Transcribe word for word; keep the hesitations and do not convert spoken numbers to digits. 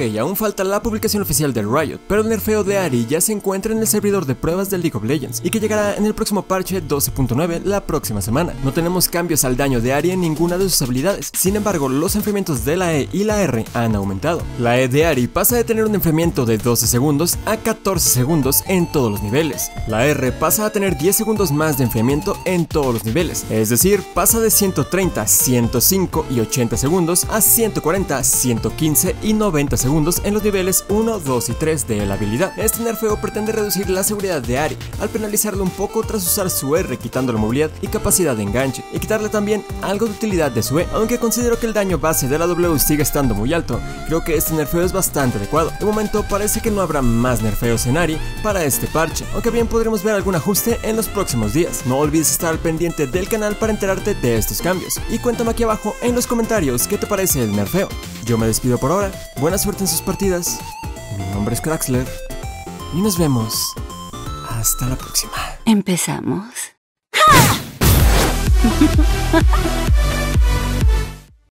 Ok, aún falta la publicación oficial del Riot, pero el nerfeo de Ahri ya se encuentra en el servidor de pruebas del League of Legends y que llegará en el próximo parche doce punto nueve la próxima semana. No tenemos cambios al daño de Ahri en ninguna de sus habilidades, sin embargo los enfriamientos de la E y la R han aumentado. La E de Ahri pasa de tener un enfriamiento de doce segundos a catorce segundos en todos los niveles. La R pasa a tener diez segundos más de enfriamiento en todos los niveles, es decir, pasa de ciento treinta, ciento cinco y ochenta segundos a ciento cuarenta, ciento quince y noventa segundos en los niveles uno, dos y tres de la habilidad. Este nerfeo pretende reducir la seguridad de Ahri al penalizarlo un poco tras usar su R, quitándole movilidad y capacidad de enganche, y quitarle también algo de utilidad de su E. Aunque considero que el daño base de la W sigue estando muy alto, creo que este nerfeo es bastante adecuado. De momento parece que no habrá más nerfeos en Ahri para este parche, aunque bien podremos ver algún ajuste en los próximos días. No olvides estar al pendiente del canal para enterarte de estos cambios, y cuéntame aquí abajo en los comentarios qué te parece el nerfeo. Yo me despido por ahora, buena suerte en sus partidas, mi nombre es Kraxler y nos vemos hasta la próxima. ¿Empezamos? ¡Ja!